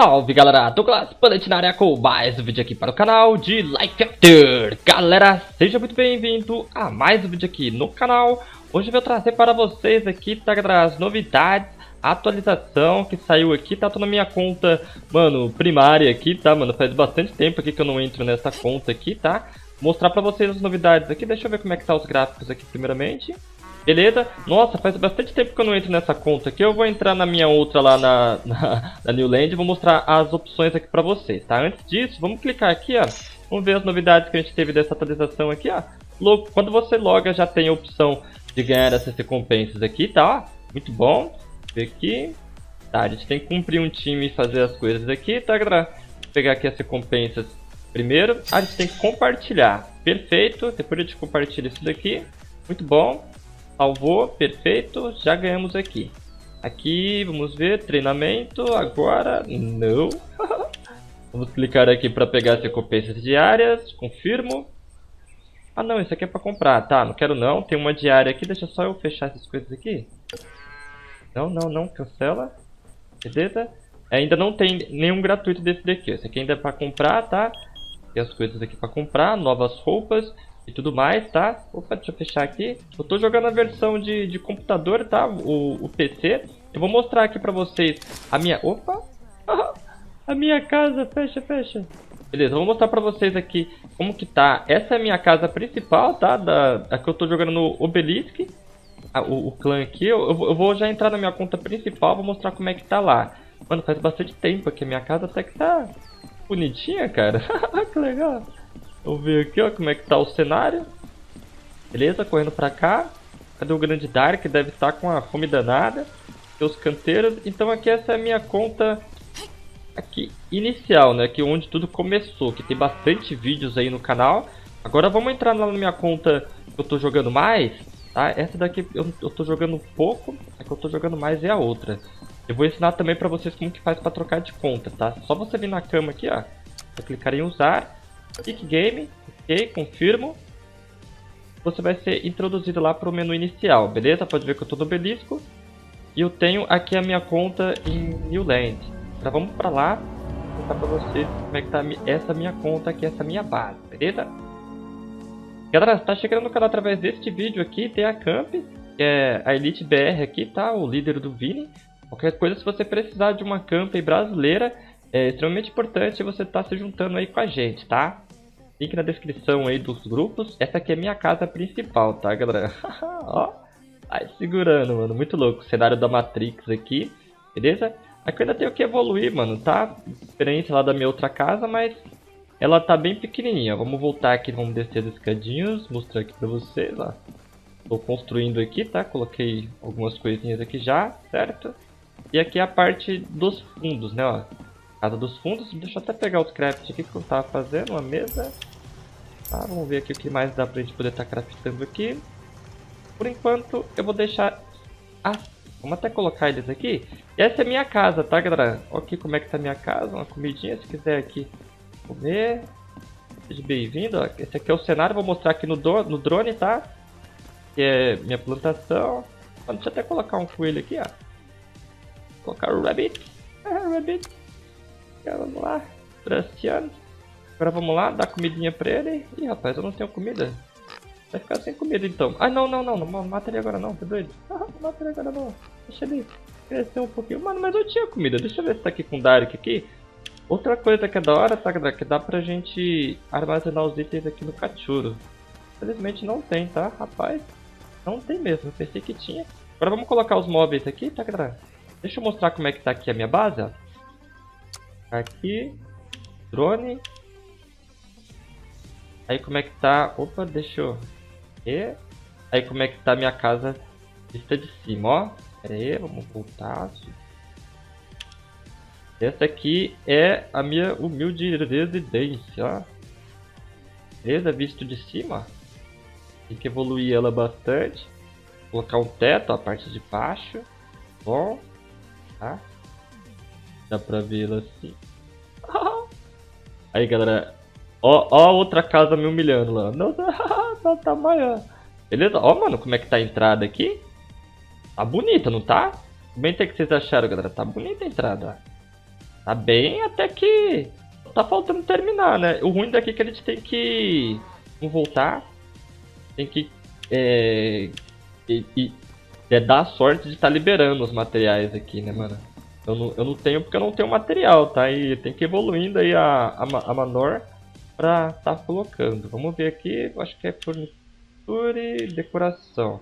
Salve galera, Dolglas Bullet na área com mais um vídeo aqui para o canal de Life After. Galera, seja muito bem-vindo a mais um vídeo aqui no canal. Hoje eu vou trazer para vocês aqui, tá, galera, as novidades, a atualização que saiu aqui, tá, tô na minha conta, mano, primária aqui, tá, mano, faz bastante tempo aqui que eu não entro nessa conta aqui, tá. Mostrar para vocês as novidades aqui, deixa eu ver como é que tá os gráficos aqui primeiramente. Beleza? Nossa, faz bastante tempo que eu não entro nessa conta aqui. Eu vou entrar na minha outra lá na Newland e vou mostrar as opções aqui pra vocês, tá? Antes disso, vamos clicar aqui, ó. Vamos ver as novidades que a gente teve dessa atualização aqui, ó. Quando você loga, já tem a opção de ganhar essas recompensas aqui, tá? Muito bom. Ver aqui. Tá, a gente tem que cumprir um time e fazer as coisas aqui, tá, galera? Vou pegar aqui as recompensas primeiro. A gente tem que compartilhar. Perfeito. Depois a gente compartilha isso daqui. Muito bom. Salvou, perfeito, já ganhamos aqui. Aqui, vamos ver, treinamento, agora, não. Vamos clicar aqui para pegar as recompensas diárias, confirmo. Ah não, isso aqui é para comprar, tá, não quero não, tem uma diária aqui, deixa só eu fechar essas coisas aqui. Não, não, não, cancela. Beleza? Ainda não tem nenhum gratuito desse daqui, esse aqui ainda é para comprar, tá? Tem as coisas aqui para comprar, novas roupas e tudo mais, tá? Opa, deixa eu fechar aqui. Eu tô jogando a versão de computador, tá? O PC. Eu vou mostrar aqui pra vocês a minha... Opa! A minha casa, fecha, fecha. Beleza, eu vou mostrar pra vocês aqui como que tá. Essa é a minha casa principal, tá? A que eu tô jogando no Obelisk. O clã aqui. Eu vou já entrar na minha conta principal, vou mostrar como é que tá lá. Mano, faz bastante tempo aqui. A minha casa até que tá bonitinha, cara. Que legal. Vamos ver aqui, ó, como é que tá o cenário. Beleza, correndo pra cá. Cadê o grande Dark? Deve estar com a fome danada. Tem os canteiros. Então aqui essa é a minha conta aqui inicial, né? Aqui onde tudo começou. Que tem bastante vídeos aí no canal. Agora vamos entrar lá na minha conta que eu tô jogando mais, tá? Essa daqui eu tô jogando pouco. A que eu tô jogando mais é a outra. Eu vou ensinar também pra vocês como que faz pra trocar de conta, tá? Só você vir na cama aqui, ó. Vou clicar em usar. Click Game, ok, confirmo. Você vai ser introduzido lá para o menu inicial, beleza? Pode ver que eu estou no Obelisco. E eu tenho aqui a minha conta em Newland. Então vamos para lá, vou mostrar para vocês como é que tá essa minha conta aqui, essa minha base, beleza? Galera, está chegando no canal através deste vídeo aqui, tem a Camp, é a Elite BR aqui, tá? O líder do Vini. Qualquer coisa, se você precisar de uma Camp brasileira, é extremamente importante você estar se juntando aí com a gente, tá? Link na descrição aí dos grupos. Essa aqui é minha casa principal, tá, galera? Ó, vai segurando, mano. Muito louco. Cenário da Matrix aqui, beleza? Aqui eu ainda tenho que evoluir, mano, tá? Experiência lá da minha outra casa, mas ela tá bem pequenininha. Vamos voltar aqui, vamos descer as escadinhas. Mostrar aqui pra vocês, ó. Tô construindo aqui, tá? Coloquei algumas coisinhas aqui já, certo? E aqui é a parte dos fundos, né, ó. Casa dos fundos, deixa eu até pegar os crafts aqui que eu tava fazendo, uma mesa. Tá, vamos ver aqui o que mais dá pra gente poder estar craftando aqui. Por enquanto, eu vou deixar... Ah, vamos até colocar eles aqui. E essa é minha casa, tá, galera? Olha aqui como é que tá a minha casa, uma comidinha, se quiser aqui comer. Seja bem-vindo, ó. Esse aqui é o cenário, vou mostrar aqui no drone, tá? Que é minha plantação. Ah, deixa eu até colocar um coelho aqui, ó. Vou colocar o rabbit. Ah, rabbit. Vamos lá, Prestian. Agora vamos lá, dar comidinha pra ele. Ih, rapaz, eu não tenho comida. Vai ficar sem comida então. Ah, não, não, não, não mata ele agora não, tá doido? Ah, não mata ele agora não. Deixa ele crescer um pouquinho. Mano, mas eu tinha comida. Deixa eu ver se tá aqui com o Darek aqui. Outra coisa que é da hora, tá, que dá pra gente armazenar os itens aqui no cachorro. Infelizmente não tem, tá, rapaz? Não tem mesmo, eu pensei que tinha. Agora vamos colocar os móveis aqui, tá, galera? Deixa eu mostrar como é que tá aqui a minha base, ó. Aqui, drone. Aí como é que tá? Opa, deixa eu ver. Aí como é que tá minha casa vista de cima, ó. Pera aí, vamos voltar. Essa aqui é a minha humilde residência, ó. Beleza, visto de cima. Tem que evoluir ela bastante. Colocar um teto, ó, a parte de baixo. Bom, tá? Dá pra vê-la assim. Aí, galera. Ó, ó, outra casa me humilhando lá. Não, não tá maior. Beleza? Ó, mano, como é que tá a entrada aqui? Tá bonita, não tá? Comenta aí o que vocês acharam, galera. Tá bonita a entrada. Tá bem, até que tá faltando terminar, né? O ruim daqui é que a gente tem que voltar, tem que dar a sorte de estar liberando os materiais aqui, né, mano? Eu não tenho porque eu não tenho material, tá? E tem que ir evoluindo aí a Manor pra tá colocando. Vamos ver aqui, acho que é fornitura e decoração.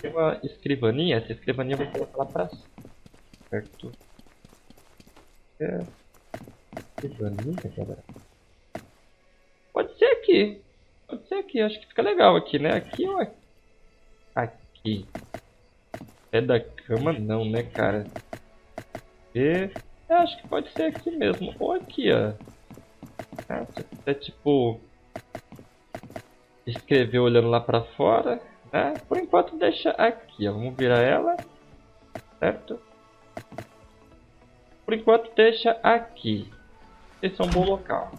Tem uma escrivaninha, essa escrivaninha eu vou colocar lá pra cima, certo? Escrivaninha, galera. Pode ser aqui, acho que fica legal aqui, né? Aqui ou aqui? Aqui. Pé da cama não, né, cara? E... eu acho que pode ser aqui mesmo, ou aqui, ó. Nossa, é tipo... escrever olhando lá pra fora, né? Por enquanto deixa aqui, ó. Vamos virar ela, certo? Por enquanto deixa aqui. Esse é um bom local.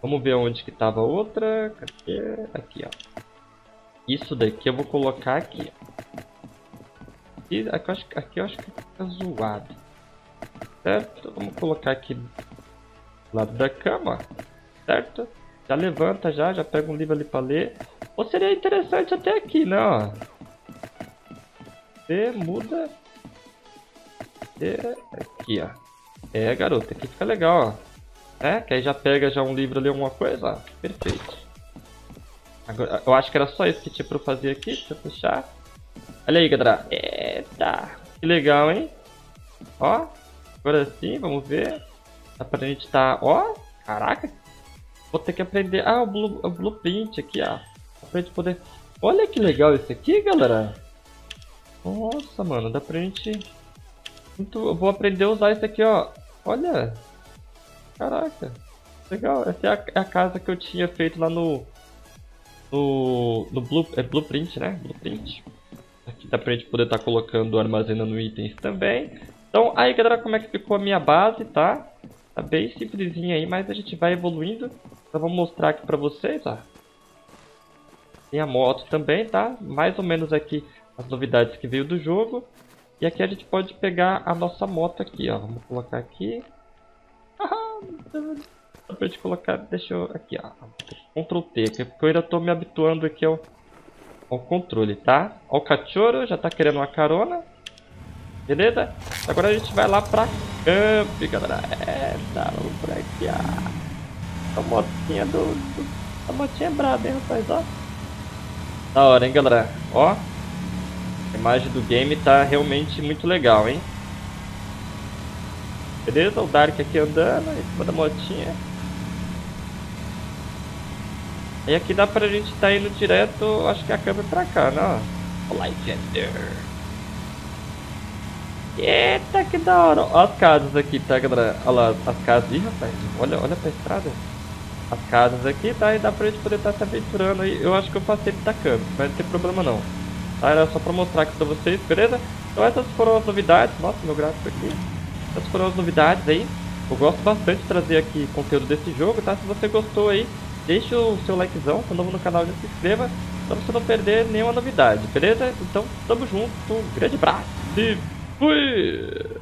Vamos ver onde que tava a outra. Cadê? Aqui, ó. Isso daqui eu vou colocar aqui. E aqui eu acho que fica zoado. Certo? Vamos colocar aqui do lado da cama, certo? Já levanta, já pega um livro ali pra ler. Ou seria interessante até aqui, né? Ó. Você muda. E aqui, ó. É, garoto, aqui fica legal, ó. É, que aí já pega já um livro ali, alguma coisa, ó. Perfeito. Agora, eu acho que era só isso que tinha pra eu fazer aqui, deixa eu fechar. Olha aí, galera. Eita, que legal, hein? Ó, agora sim, vamos ver. Dá pra gente tá... ó, caraca. Vou ter que aprender... ah, o blueprint aqui, ó. Pra gente poder... olha que legal isso aqui, galera. Nossa, mano, dá pra gente... eu vou aprender a usar isso aqui, ó. Olha. Caraca. Legal. Essa é a casa que eu tinha feito lá no... blueprint, né? Blueprint. Aqui dá pra gente poder estar colocando, armazenando itens também. Então, aí galera, como é que ficou a minha base, tá? Tá bem simplesinha aí, mas a gente vai evoluindo. Então, vou mostrar aqui pra vocês, ó. Tem a moto também, tá? Mais ou menos aqui as novidades que veio do jogo. E aqui a gente pode pegar a nossa moto aqui, ó. Vamos colocar aqui. Dá pra gente colocar, deixa eu... aqui, ó. Ctrl T, porque eu ainda tô me habituando aqui ao... o controle, tá? Ó, o cachorro já tá querendo uma carona. Beleza? Agora a gente vai lá pra Camp, galera. É, tá, vamos pra aqui, ó. A motinha a motinha é braba, hein, rapaz, ó. Da hora, hein, galera. Ó. A imagem do game tá realmente muito legal, hein. Beleza? O Dark aqui andando em cima da motinha. E aqui dá pra gente tá indo direto, acho que a câmera é pra cá, né? Olá, Jander. Eita, que da hora. Olha as casas aqui, tá, galera? Olha lá, as casas. Ih, rapaz, olha pra estrada. As casas aqui, tá? E dá pra gente poder estar se aventurando aí. Eu acho que eu passei da câmera, mas não tem problema não. Tá, era só pra mostrar aqui pra vocês, beleza? Então essas foram as novidades. Nossa, meu gráfico aqui. Essas foram as novidades aí. Eu gosto bastante de trazer aqui conteúdo desse jogo, tá? Se você gostou aí, deixe o seu likezão, se é novo no canal já se inscreva, pra você não perder nenhuma novidade, beleza? Então, tamo junto, um grande abraço e fui!